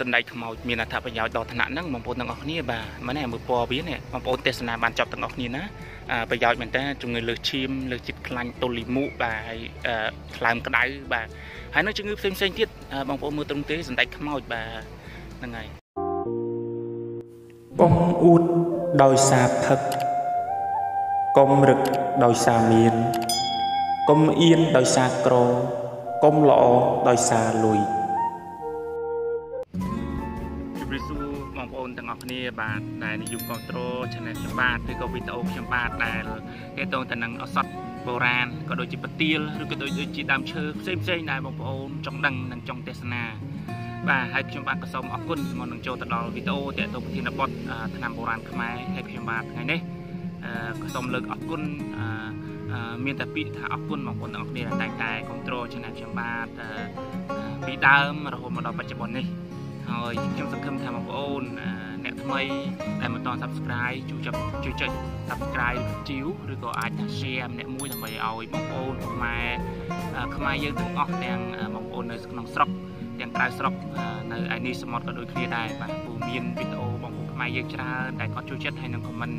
สันใดทำเอามีนาทัพยาวดอถนัดนั่งมองโพต่างออกนี่บ่ามันแอบมือปอวิ่งเนี่ยมองโพเตสนาบานจอบต่างออกนี่นะไปยาวเหมือนแต่จุงเงยเลือดชิมเลือดจิตคลังตุลิมุบ่าคลามกระไดบ่าหายนั่งจุงเงยเซ็งเซ็งที่มองโพมือตรงเตสันใดทำเอาบ่านั่งไงปองอุดดอยสาพักกมรึกดอยสาเมียนกมเอียนดอยสาโกรกมหล่อดอยสาลุยจุริสูมองโอนต่างออกนี่บาทได้ในยุคก่อนโตชนะชมบาทหรือก็วิตาโอชมบาทได้ไอ้ตรงแต่นังอสัตโบราณก็โดยจิปตีหรือก็โดยจิดามเชิงเส้นเส้นได้มองโอนจงดังนังจงเทศนาบ่าให้พิมพ์บาทกระสมออกกุนมองนังโจตลอดวิตาโอแต่ตรงที่นับปอดธนามโบราณขมายให้พิมพ์บาทไงเนี่ยกระสมเลิกออกกุนเมียนตะปีถ้าออกกุนมองโอนต่างออกนี่แต่งกายก่อนโตชนะชมบาทปีเดิมเราโหมเราปัจจุบันนี่ยังสังคมทำมองโอนแนวทำไมแต่มาตอน subscribe จู่จับ subscribe จิ้วหรือก็อาจจะแชร์แนวมุ้ยทำไมเอามองโอนทำไมเยอะถึงออกแดงมองโอนในสกน้องสต๊อกแดงกลายสต๊อกในไอ้นี่สมอลก็โดยเคลียร์ได้แบบปูมีนวิดีโอมองโอนทำไมเยอะจ้าแต่ก็จู่จับให้หนึ่งของมัน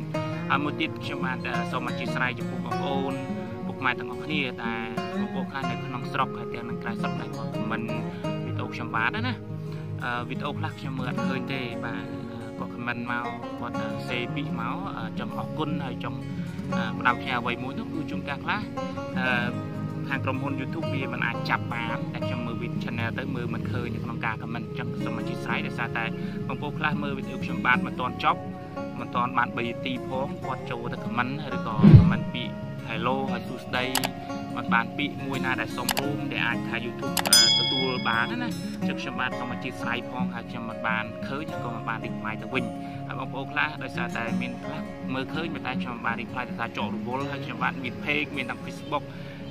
มุติดเชื่อมันสมัครจิตใจจะปูมองโอนปูมาต่างออกนี่แต่มองโอนข้างในสกน้องสต๊อกแดงกลายสต๊อกได้ของมันวิดีโอชมบ้านนะวิดีโอคลักจะเหมือนเคยเตะบ่าก็คำมันเมาก็เซปีเมาจำออกกุนให้จำดาวแชร์ไว้มุ้ยต้องดูจุ่มกากละทางกรมหุ่นยูทูบบีมันอาจจับปามแต่จำมือวิดชแนลเตะมือมันเคยอย่างน้องกากมันจำสมัชิกไซด์แต่ซาแต่บางพวกคลามือวิดีโอชมบาดมันตอนจ็อบมันตอนบาดใบตีพร้อมกอดโจแต่คำมันหรือก็คำมันปีไฮโลไฮซูสได้มันบานปีมวยนาได้สมรูมได้อ่านทางยูทูบประตูบานนั่นนะจักรชมบานต้องมาจีไซพองหากชมบานเคยจะก็มาบานดิบไม้ตะวินบางโอกาสโดยสารแต่เมียนพลักเมื่อเคยมาได้ชมบานดิบไม้แต่สารโจรุโบลหากชมบานมีเพลงมีทางเฟซบุ๊ก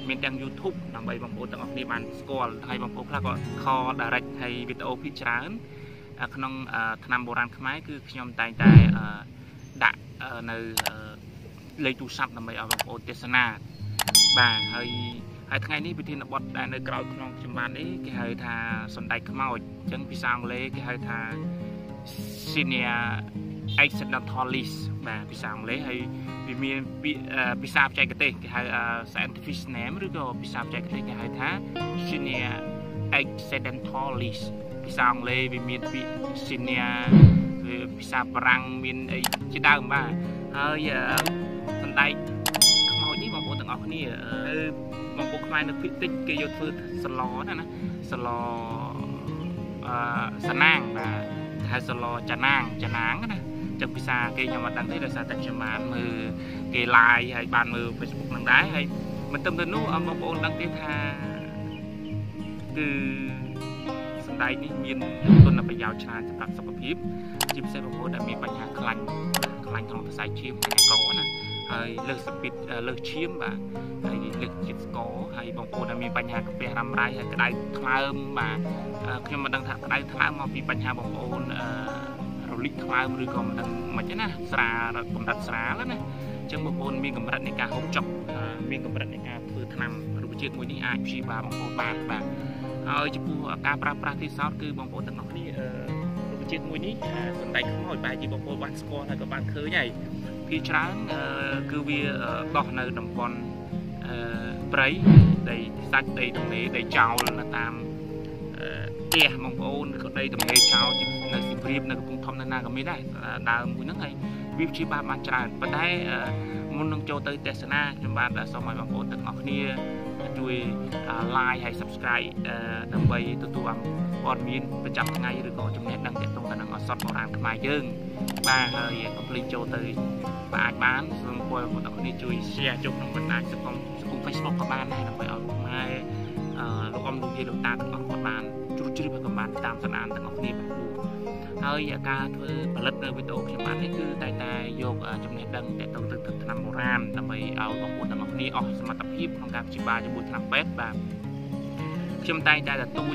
มีทางยูทูบทางใบบางโอต่างออกในบานสกอลให้บางโอกาสก็คอดาร์ให้วิดีโอพิจารณ์ขนมธนามโบราณขมายคือชมตายแต่ด่าในเลยตูซับทำไมเอาบางโอเทศนาบ่าเฮ้ยไอ้ทั้งไงนี่พิธีนบดได้ในกราวขนมจำบานนี้ก็เฮ้ยท่าสนใจขมเอาจังพิซางเลยก็เฮ้ยท่าซีเนียไอซ์สันด์ทอลลิสบ่าพิซางเลยเฮ้ยมีพิซาบใจกระเตงก็เฮ้ยสายฟิชเนมหรือก็พิซาบใจกระเตงก็เฮ้ยท่าซีเนียไอซ์สันด์ทอลลิสพิซางเลยมีซีเนียพิซาบรังมีไอจีดาวบ่าเฮ้ยสนใจมองโอต่างออกนี่มองโอขมายนึกพิจิตเกยฟืดสลอนะนะสลอสนางนะไทยสลอจะนางนะจากพิซาเกยมาตั้งที่เราสาแต่ชมานมือเกยลายให้บานมือเฟซบุ๊กนั่งได้ให้มันเติมเงินนู้มองโอตั้งที่ท่าคือสันได้นี่มีนต้นนับไปยาวชาจะปรับสกปรกจิบเซมองโอได้มีปัญหาคลังของภาษาจีนแต่ก่อนนะเลือกสปิดเลือกชิมบ่าเลือกจิตสกอให้บางคนมีปัญหากับเปรียรำไรให้กระไดคลามบ่าคือมันดังกระไดคลามมาปีปัญหาบางคนเราลิกคลามหรือก็มันดังมาใช่นะสระเรากำลังสระแล้วนะจังบางคนมีกำลังในการหงจบมีกำลังในการเพื่อทำรูปเชิดมวยนี่อาชีพบางคนบ่าจะพูดการปราบปรามที่ซอสคือบางคนต่างกันนี่รูปเชิดมวยนี่สนใจข้าวใบจีบางคนวันสกอร์แล้วก็บางเคยใหญ่พิจารณาคือวิต่อในลำบอนไพร์ได้ซัดได้ตรงนี้ได้เจ้าแล้วตามเตี้ยมองโอนก็ได้ตรงนี้เจ้าจิบในสิบริบในกรุงทอมนาก็ไม่ได้ดาวมุ้ยนั่งไงวิบชีบามาจารย์ประเทศมุนนงโจเตยเตสนาจำบานแต่สมัยมองโอนต่างออกนี่ช่วยไลน์ให้ subscribe นำไปตัวบอลมีนประจำไงหรือก็จำแนกดังแต่ตรงกันดังอสอดโบราณขมายเยิ่งบ้าเฮ้ยก็เปลี่ยนโจเตยบ้าบ้านส่วนคนคนต่างคนนี้ช่วยแชร์จบลงบนหน้าสกุล Facebook กับบ้านให้นำไปเอามาลูกอมลูกเยี่ยลูกตาต่างคนบ้านจุดไปกับบ้านตามสนามต่างคนนี้แบบดูเฮ้ยการเธอผลิตเนยไปโตขึ้นมาให้คือแต่โยกจำแนกดังแต่ตรงตึกธนามโบราณนำไปเอาบางคนต่างคนนี้ออกสมัติพิบของการจีบาจะบุญธนามเป็ดแบบเชื่อมใจได้แต่ตู้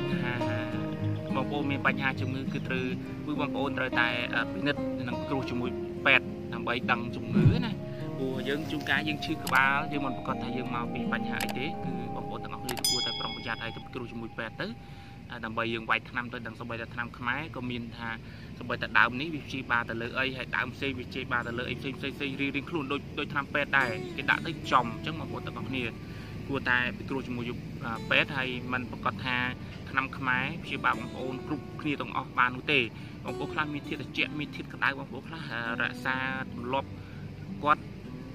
บางคนมีปัญหาจมูกคือตือผู้บางคนตายแต่พินิจนั่งครูจมูกเป็ดทำใบตังจมูกนะผู้ยังจุงกายยังชื่อกับบ้ายังมันประกอบแต่ยังมามีปัญหาอีกคือบางคนต่างออกเลยผู้แต่ปรองประหยัดไอ้กับครูจมูกเป็ดตื้อ แต่bây giờ vài năm tôi đang sắp bây giờ năm máy có miền hà sắp bây giờ đào ní vị trí ba từ lưỡi ấy hay đào c vị trí ba từ lưỡi c riêng luôn đôi tham pet này cái đã thấy chồng chắc mà một tập bọc nè của ta bị kêu một pet hay mình bọc cọt hà năm máy vị trí ba bằng ôn cục kia tổng off bàn u tề bằng cố khăn miệt thiệt chuyện miệt thiệt cái đáy bằng cố khăn rạ xa lốp quát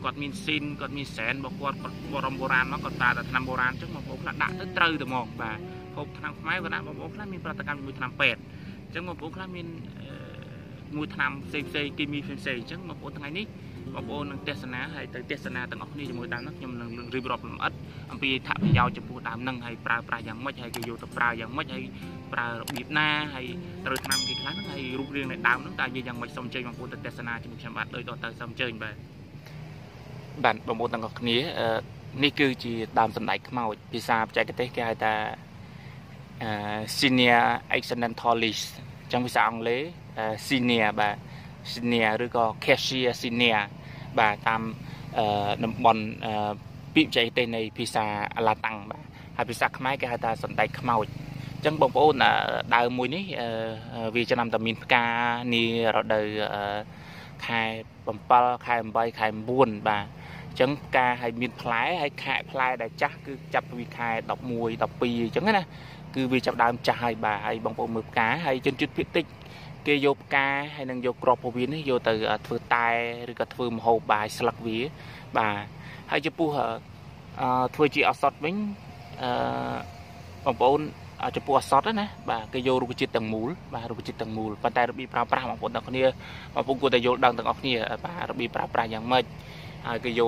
กอดมีซินกอดมีแสนบอกว่ากอดบรมโบราณมากกอดตาแต่ทำโบราณจังหวะพวกละด่าตื้อตื้อแต่หมอกบ่าพวกทำไม้บ่าพวกละมีประการมีทำเป็ดจังหวะพวกละมีงูทำเซเซกิมีเฟนเซจังหวะพวกทั้งไงนี่พวกนักเทศนาให้เทศนาต่างออกนี่จะมวยตามนักยมนังรีบรอบลำอัดอันปีถ้าพยาวจะพูดตามนังให้ปลาอย่างไม่ใช่กิโยตปลาอย่างไม่ใช่ปลาบีบหน้าให้เติร์ดนำกี่ครั้งให้รูปเรียงในตามนักตาเยี่ยงไม่สมใจบางคนเทศนาจะมุ่งชำระโดยต่อเติร์ดสมใจไปbạn bảo một thằng ngọc ní ní cứ chỉ đam sân đại màu pizza chạy cái tay ta senior accidentalist trong pizza ông lấy senior bà senior rồi có cashier senior bà tam nằm bòn bị chạy tên này pizza là tăng bà hay pizza máy cái ta sân đại màu chẳng bảo ôn là đào mùi ní vì cho năm tầm mình ca ní rồi đời khai bầm pal khai bay khai buồn bà chẳng ca hay miệt phái hay khai phái đại chắc cứ chập vì khai đọc mùi đọc pì chẳng thế nè cứ vì chập đam trai bà hay bằng bộ mực cá hay chân chút biết tích kê vô ca hay năng vô crop phổ biến vô từ phơi tai rồi cả phơi màu bài sặc vía bà hay chụp pu hở thôi chị áo sọt bánh bằng bộอาจจะปวดซอสนะบ่าก็โยรุกจิตต่างมูลบ่ารุกจิตต่างมูลปัตตาระบีปราปราของคนต่างคนนี้มาปุ่งกูแต่โยดังต่างออกนี่บ่าระบีปราปราอย่างไม่ก็โย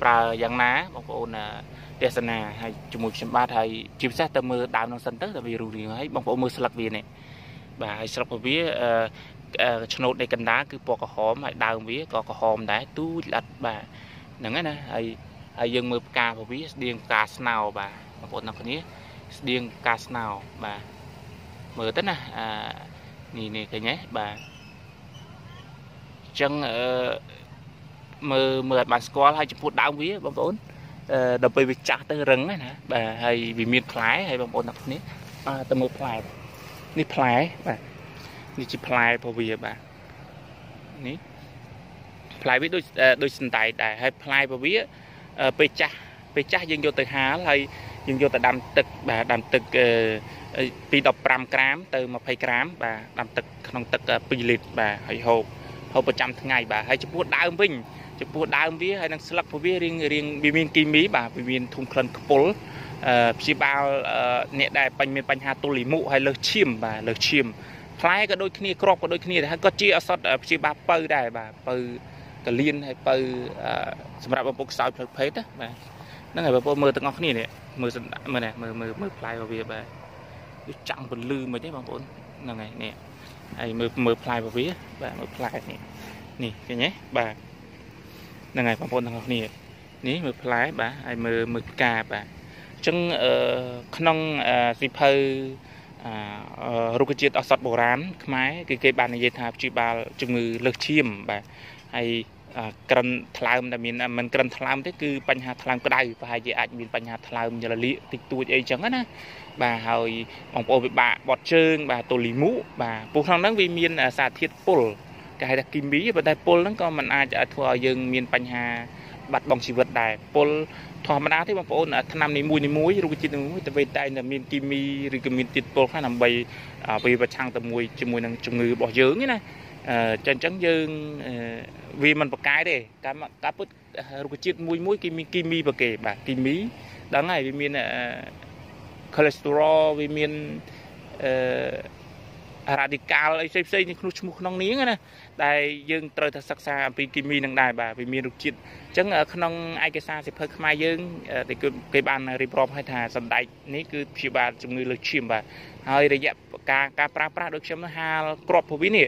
ปราอย่างน้าบางคนเทศนาให้จมูกชิมบ้าไทยชิมแซ่ตะมือดามน้องสันเตอร์แต่ไม่รู้เรื่องให้บางคนมือสลักวีเนี่ยบ่าสลักวีชนดในกันด้าคือปอกกระหอมให้ดามวีก็กระหอมได้ตู้ลัดบ่าอย่างนั้นนะให้ยังมือกาพวีเดียงกาสนาวบ่าบางคนต่างคนนี้điên ca nào bà mở tất à nhìn này cái nhé bà chân mờ mờ bàn squat hay chụp phút đá vía bằng bốn đập bê bị chặt tới rừng này nè bà hay bị miệt phái hay bằng bốn đập này tầm một phái ní phái bà ní chỉ phái phổ biến bà ní phái biết đôi đôi sinh tài đại hay phái phổ biến bê chặt dừng vô từ há hayยังโยแต่ดำตึกบ่าดำตึกปีดอกปรามกรามเติมมาไพกรามบ่าดำตึกขนมตึกปีลิดบ่าให้โฮโฮประจำทั้งไงบ่าให้จะพูดดาววิ่งจะพูดดาววิ่งให้นักสลักพวิ่งเรียงบีมินกิมีบ่าบีมินทุ่งคลันกปุลชีบาเนี่ยได้ปัญมีปัญหาตุลิมุให้เลิกชิมบ่าเลิกชิมคล้ายก็โดยที่นี่กรอบก็โดยที่นี่แต่ก็เจี๊ยสดชีบาเปิดได้บ่าเปิดกระเลียนให้เปิดสำหรับบุกสาวเพชรบ่านั่นไงบ่ามือตั้งออกนี่เนี่ยมือเนี่ยมือพลายพอเบียบะจังเป็นลืมไปใช่บางคนนั่นไงเนี่ยไอ้มือพลายพอเบียบะมือพลายนี่นี่เห็นไหมบะนั่นไงบางคนทั้งนี้นี่มือพลายบะไอ้มือกาบะจังขนมสิเพอรุกจิตอสดโบราณขมายคือเกบานในเยธาจีบาจึงมือเลือกชิมบะไอกระทลายมันแต่มีมันกระทลายมันคือปัญหาทลายก็ได้ไปจะอาจมีปัญหาทลายมันจะเลี้ยติดตัวเองจังนะบ่าเฮ้ยของโอเปบะบอดเชิงบ่าตัวลิมุบ่าพวกทางนั้นวิมีนสาธิตปุลก็ให้ตะกิมบี้บัดได้ปุลนั้นก็มันอาจจะทัวร์ยังมีปัญหาบัดบองชีวิตได้ปุลทอมนาที่บางคนทำในมุ้ยรูกจิตมุ้ยแต่เวทได้แต่มีกิมมีหรือก็มีติดปุลข้างนำใบใบประชังแต่มุ้ยจมูกนั่งจมูกบ่อเยอะนี่นะchân trắng dương vì mình một cái để cá mặn cá bứt ruột chít muối kimi và kể bà kimi đáng ngày vì miền cholesterol vì miền radical ấy xây xây những khung một nong níng này đại dương trời thật sắc xa vì kimi đang đại bà vì miền ruột chít trắng ở nong ai cái xa sẽ hơi mai dương thì cứ cái bàn riprop hay thà sầm đại ní cứ chỉ bà chúng người lười chìm bà hơi để dẹp cá cá pra được xem nó ha crop phổ biến nè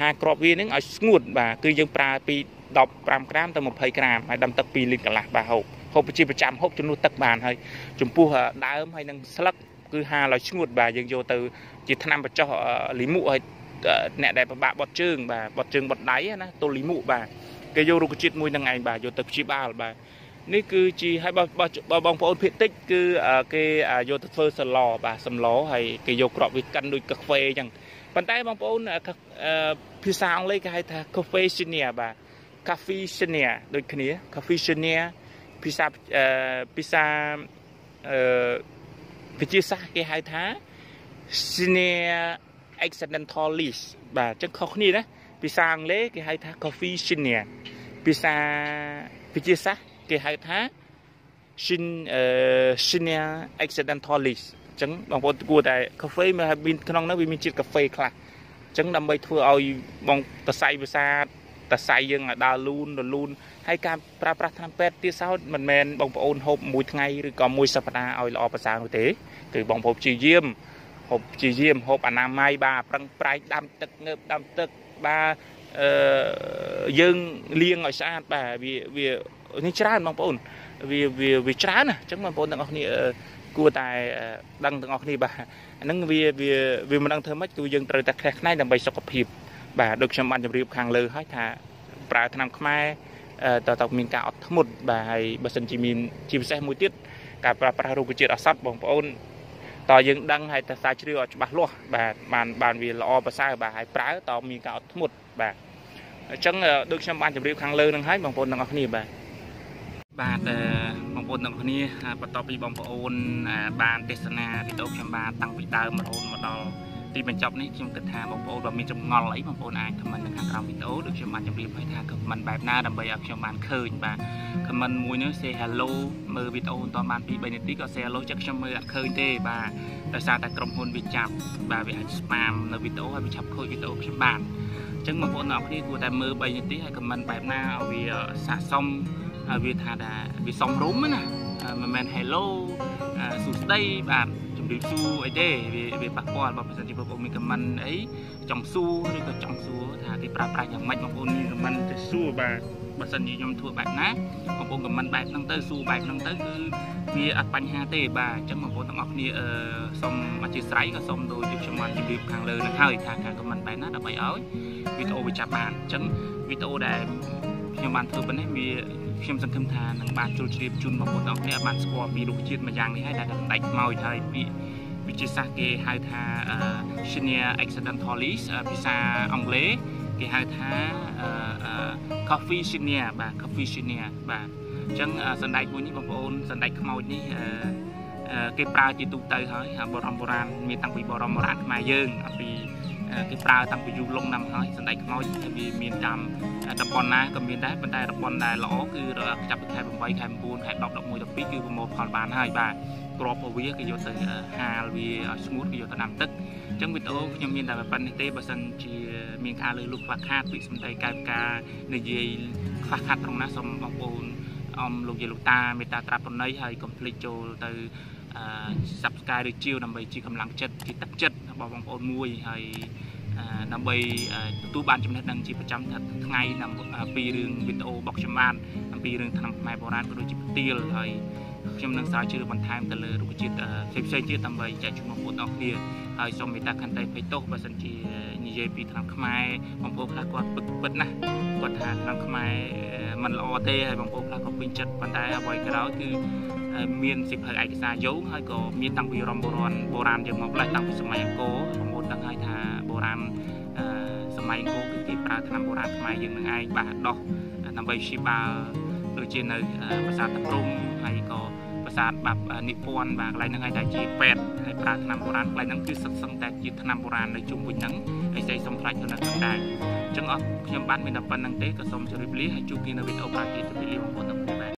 หากรอบวีนึงเอาสูดบ่าคือยังปลาปีดอกปรามกรามแต่หมดเพยกรามให้ดำตะปีลิงกันละบ่าหกปีประจำหกจนนู่นตะบานให้จุ่มปูหะดาวให้นั่งสลักคือหาเราสูดบ่ายังโยตือจิตนำไปเจาะลิมุให้แหน่ได้บ่าบดเชิงบ่าบดเชิงบดไดนะตัวลิมุบ่าก็โยรุกจิตมวยนั่งไงบ่าโยตับชีบาบ่า นี่คือจีให้บางพอพิเศษคือเกยตัดเฟอร์สลอบะสำล้อให้เกยกรอบวิกันโดยกาแฟจังปัจจัยบางพอพิซางเลยก็ให้ทากาแฟชเนียบะกาแฟชเนียโดยคนนี้กาแฟชเนียพิซาพิจิซาเกให้ทาชเนียเอ็กซ์เดนทอลิสบะจังเขาคนนี้นะพิซางเลยเกให้ทากาแฟชเนียพิจิซาเกให้ท้าชินเนียเอ็กซ์เดนทอลิสจังบางคนกลัวแต่กาแฟมาบินขนมนะบินมิจิกาแฟคลาจังดำไปทั่วเอาบางตะไซไปซาตะไซยังอ่ะดาลูนให้การประทานเป็ดที่เศร้ามันแมนบางคนหอบมวยไงหรือก็มวยสัปดาห์เอาออกภาษาอุตเตะคือบางคนจีเยี่ยมหอบอนามัยบาปรังไพรดำตึกเงือบดำตึกบายังเลี้ยงอ่อยสะอาดบาวีนี่ชราบางปนวีชรานะจังบางปนต่างออกนี่กูตายดังต่างออกนี่บ่านั่งวีมันดังเธอไม่กูยังเตยตะแคร์ในดังใบสกปรกบ่าโดยเฉพาะจะรีบขังเลยให้ท่าปลาถนอมขมายต่อมีการอดทั้งหมดบ่าให้บัสันจิมีจิมเซ่มวยติดกับปลารูปจิตอัศว์บางปนต่อยังดังให้ตาสายชื่อออกบ้าล้อบ่าบานวีล้อภาษาบ่าให้ปลาต่อมีการอดทั้งหมดบ่าจังโดยเฉพาะจะรีบขังเลยนั่งให้บางปนต่างออกนี่บ่าบาดบางคนต่างคนนี้ประตอปีบางคนบานเดสนาที่โต๊ะแคมบาตั้งปีดาวมาโอนมาดอที่เป็นจอบนี้ที่มันติดทางบางคนเรามีจำงอไหลบางคนอ่านคำมันต่างๆเราปีโต๊ะดูคำมันจำเรียบให้ทางคำมันแบบหน้าดำใบอักคำมันเคยมาคำมันมวยเนื้อเซฮัลโลมือปีโต๊ะตอนมันปีใบเนติก็เซฮัลโลจากคำมือเคยเด้มาแต่ซาแต่กรมหุ่นวิจับมาไปอัดสปามเราปีโต๊ะไปจับเคยปีโต๊ะคำมันจึงบางคนเอาที่กูแต่มือใบเนติให้คำมันแบบหน้าเอาวีสะสมวิธาดาวิสองรุ่มมั้งนะมันแมนไฮโลสุดได้แบบจำดิวซูไอเด้วิปากก่อนแบบภาษาจีนแบบมีกับมันไอจังซูหรือก็จังซูถ้าที่ปลาอย่างไม่บางคนมีกับมันจะซูแบบภาษาจีนยมทั่วแบบนะบางคนกับมันแบบนั่งเตอร์ซูแบบนั่งเตอร์คือมีอัดปัญหาเตะแบบจังบางคนต้องออกนี่สมอาชีพไซส์ก็สมโดยจังมันจำดิวทางเลยนะเฮ้ยทางกับมันแบบนั้นเอาไปเอาวิโตวิจับมันจังวิโตได้ยังมันเธอเป็นให้มีเพียงสังคมทานหนังบานจุลชีพจุนมาปนเอาให้บานสกอร์มีลูกจิตมาอย่างนี้ให้ได้กันแต่เมาไทยปีวิจิสาเกไฮทาเชเนียเอ็กซ์เดนทอลิสพิซาอังเลเกไฮทาคาเฟ่เชเนียบ่าคาเฟ่เชเนียบ่าจังสันได้บุญนี่บางคนสันได้ขโมยนี่เกปลาจิตุเตยเฮ้ยบรมโบราณมีตังปีบรมโบราณมาเยิ่งปีเกปลาตังปียูลงนำเฮ้ยสันได้ขโมยมีมีดำดับบอลนะก็มีได้เป็นได้ดับบอลได้ล้อคือเราจับเป็นไข่เป็นใบไข่เป็นปูนไข่ดอกดอกมวยดอกปีคือเป็นโมผ่อนบานให้บ้างกรอบพอวิ่งก็โยนแต่ฮาวีสมูทก็โยนแต่น้ำตึกจังวิโต้ยังมีแต่แบบปันเต้บัสันจีมีการเลยลูกฝากคาดปีสมัยการในเยี่ยฝากคาดตรงนั้นสมบังปูนอมลูกเยี่ยลูกตาเมตตาตราปนนี้ให้คอมพลีโจแต่สับกายโดยจิ๋วดับใบจีกำลังจัดที่ตักจัดบอกบังปูนมวยให้นำไปตู้บ้านจำนวนหนึ่งจีประจำทั้งไงนำปีเรื่องวิดีโอบอกจำนวนปีเรื่องทำไมโบราณก็โดยจีบตีเลยให้จำนวนสายชื่อบรรทายแต่เลยรู้จิตเซฟเซนจีทำไปใจชุมนุมออกเดียให้สมิตาคันไตไปโต๊ะภาษาจีนิยายปีทำขมายบางพวกพระกวาดปึ๊ดนะกวาดหาทำขมายมันรอเตะให้บางพวกพระก็ปิญจัดบรรทายเอาไว้ก็แล้วคือมีนสิบหกเอกสารยกให้ก็มีตั้งปีรอมโบราณยังมาไล่ตั้งปีสมัยโก้ของโบราณให้ทาโบราณสมัยโก้คือที่ปราธนาโบราณสมัยยังไงบาทดอกนำไปชิบาโดยเจนภาษาตะลุ่มให้ก็ภาษาแบบนิพนธ์แบบอะไรนั่งไงแต่จีเป็ดให้ปราธนาโบราณอะไรนั่นคือสังแต่จีธนาโบราณในจุ่มบุญนั่งไอ้ใจสมพระจนนั่งได้จังอ๊อฟยามบ้านเป็นดับปันนั่งเตะก็สมจะริบลี่ให้จุกินในวิถีโอปากีจะไปเลี้ยงคนต่าง